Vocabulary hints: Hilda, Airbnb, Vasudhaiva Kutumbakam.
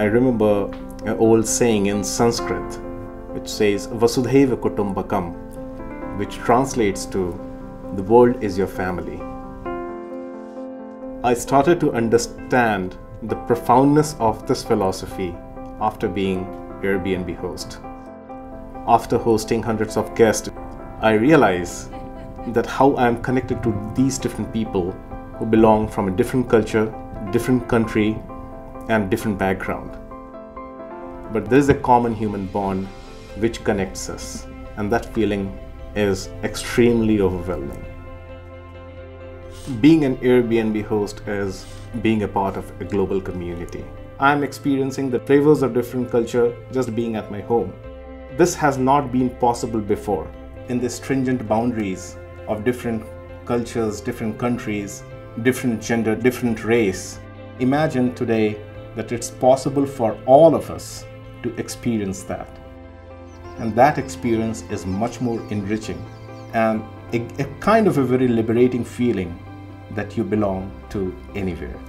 I remember an old saying in Sanskrit which says Vasudhaiva Kutumbakam, which translates to the world is your family. I started to understand the profoundness of this philosophy after being Airbnb host. After hosting hundreds of guests, I realize that how I am connected to these different people who belong from a different culture, different country, and different background. But there is a common human bond which connects us, and that feeling is extremely overwhelming. Being an Airbnb host is being a part of a global community. I am experiencing the flavors of different culture just being at my home. This has not been possible before. In the stringent boundaries of different cultures, different countries, different gender, different race, imagine today that it's possible for all of us to experience that. And that experience is much more enriching and a kind of a very liberating feeling that you belong to anywhere.